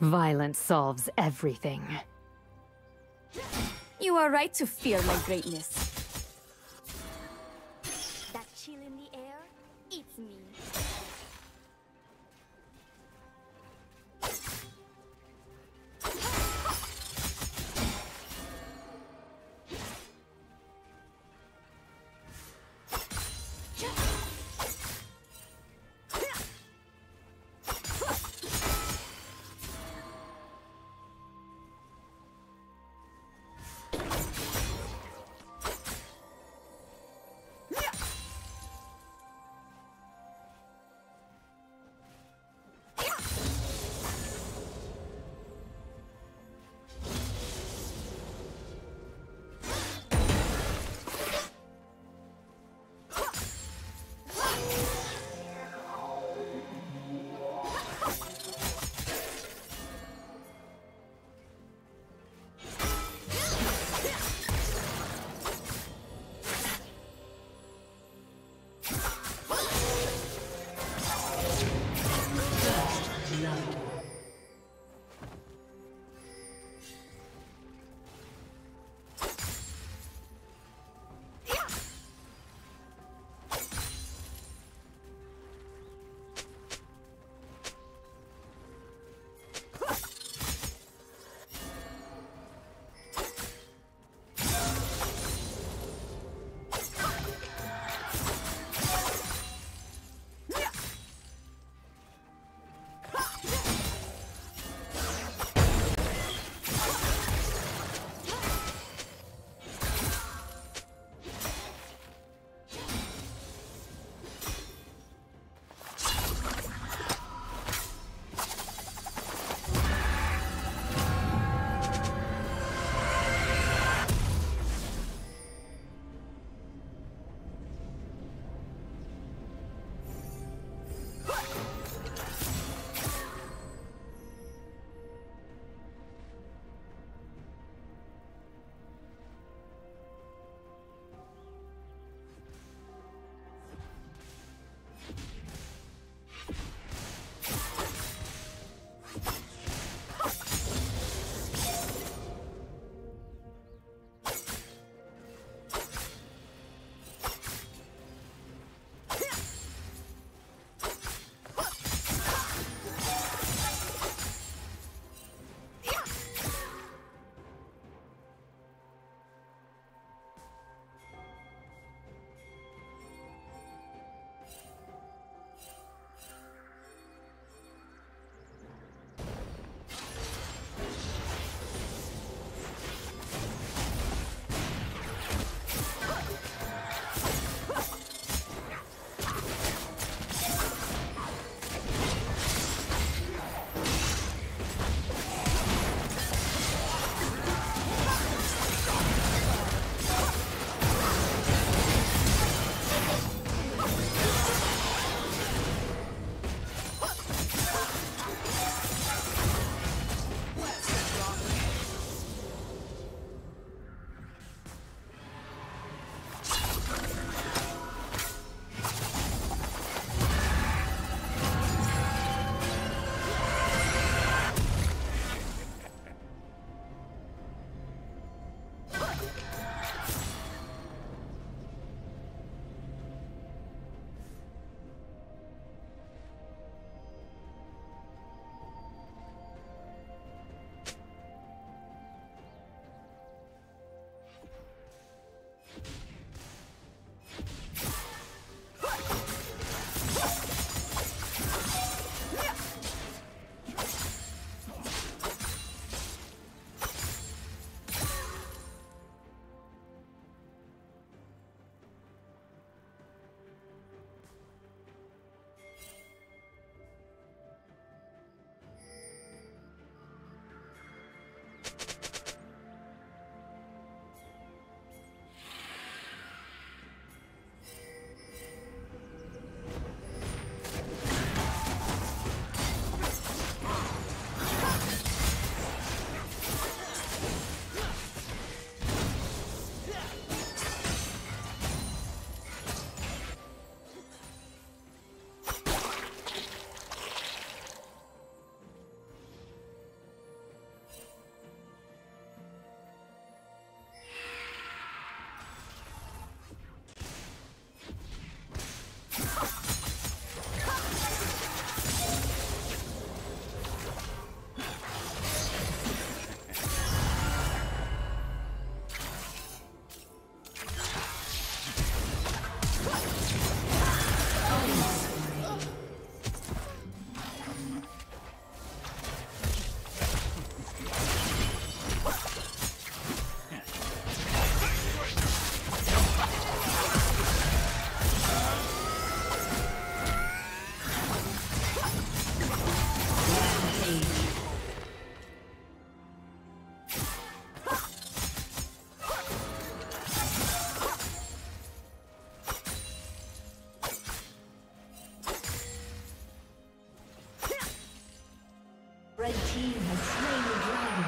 Violence solves everything. You are right to fear my greatness. That chill in the air eats me. Yeah. Red team has slain the dragon.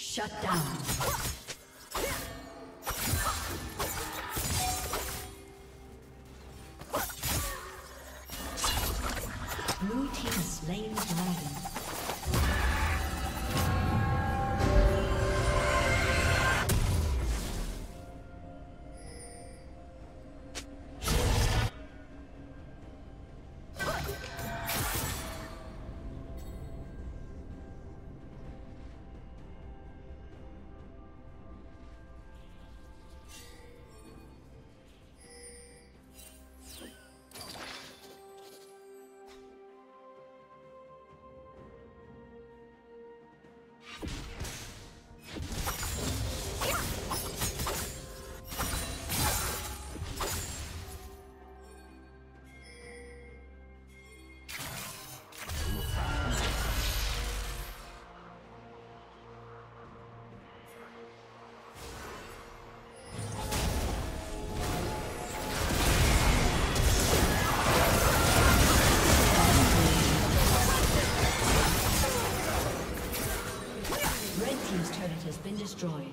Shut down. Destroyed.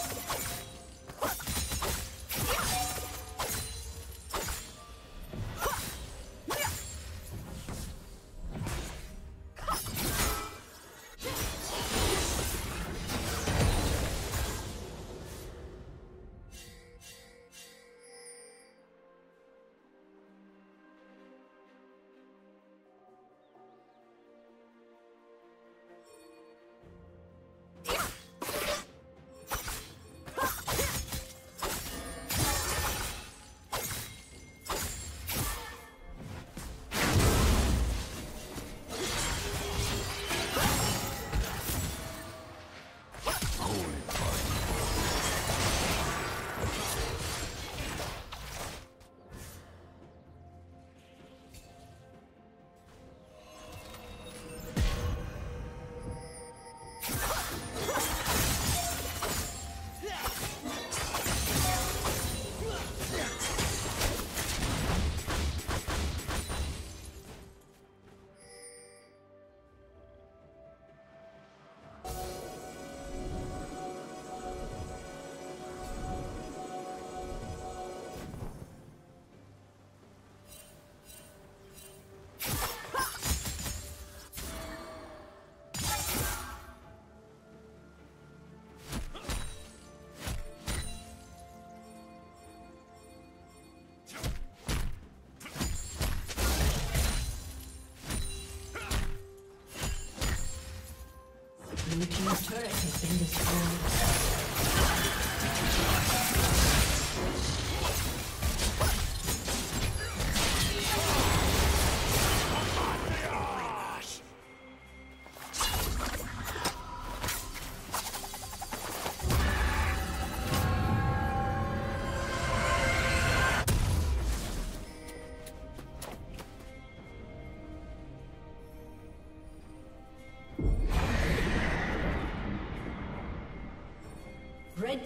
The team's turret has been destroyed. Red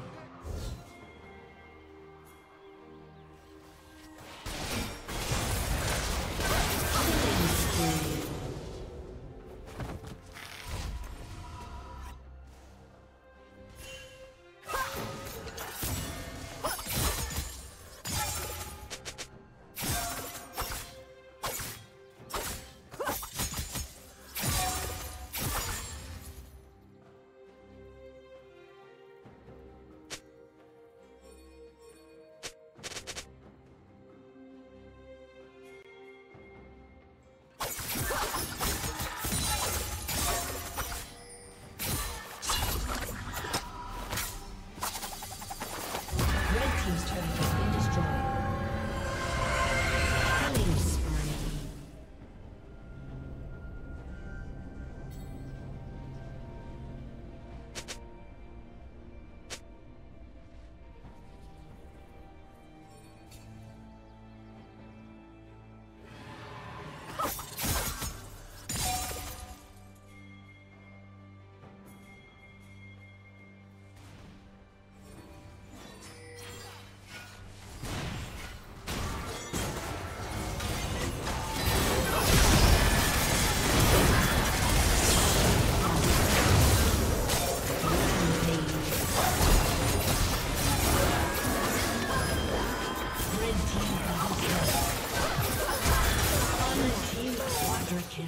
Monster kill.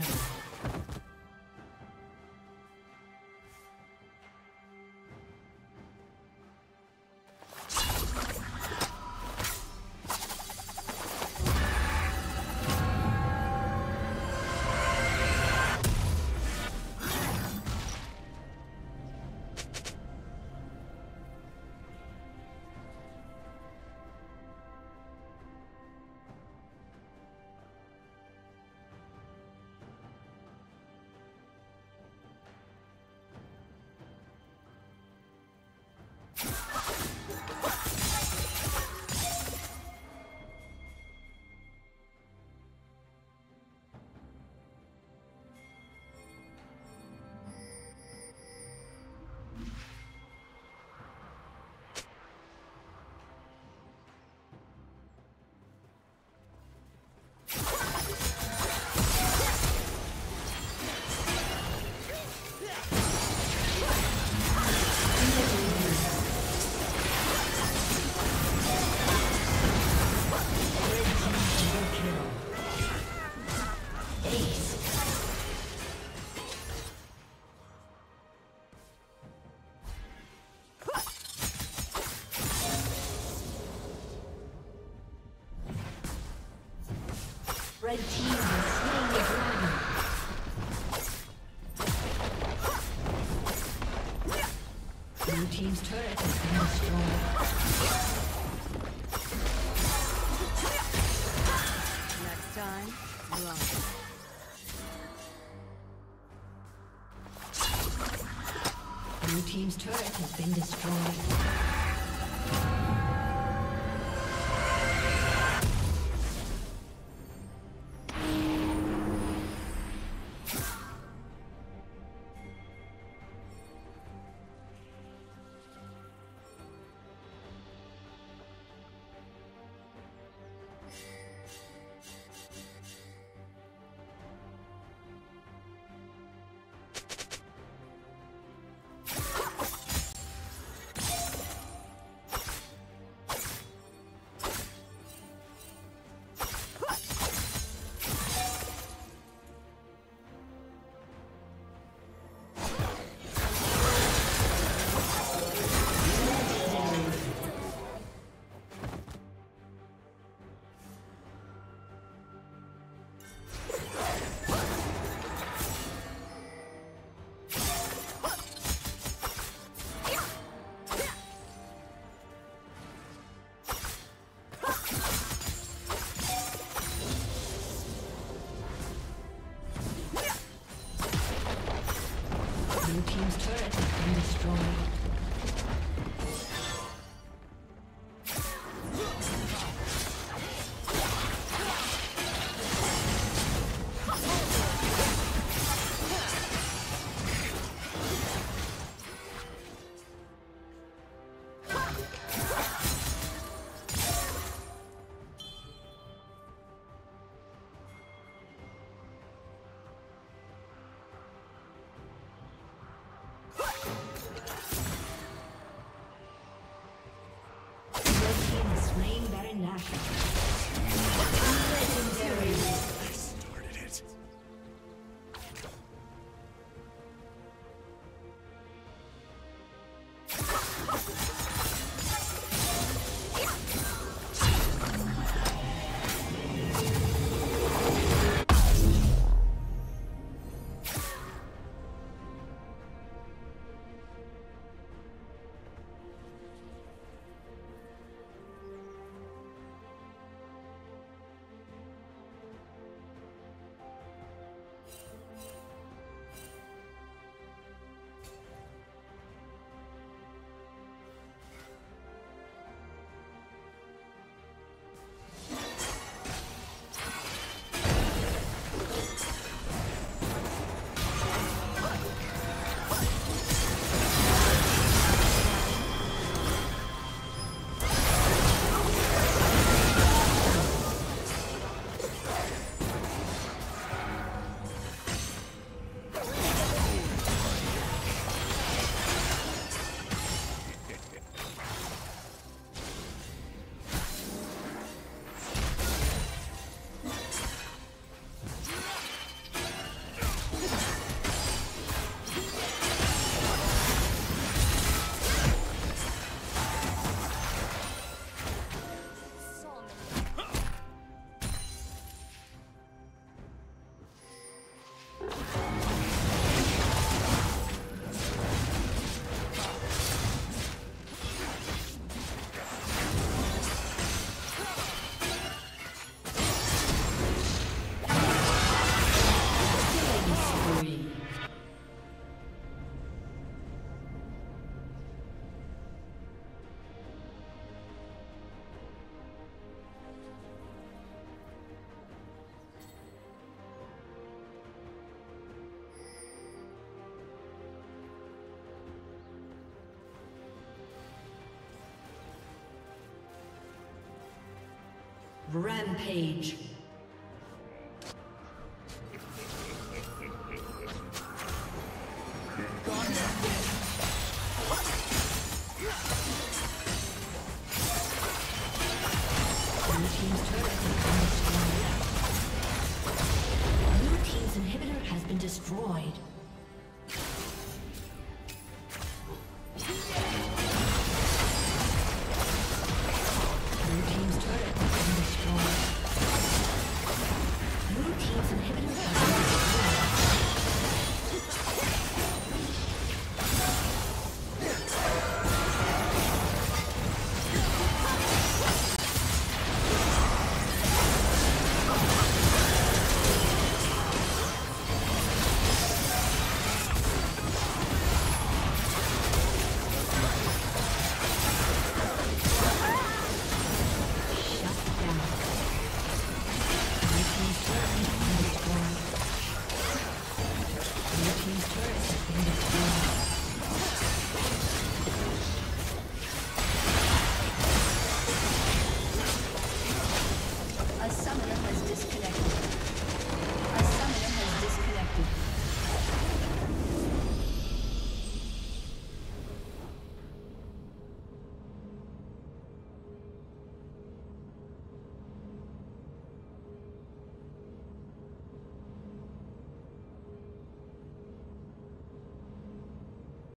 Red team has slain the dragon. Blue team's turret has been destroyed. Next time, run. Blue team's turret has been destroyed. Rampage. Destroyed.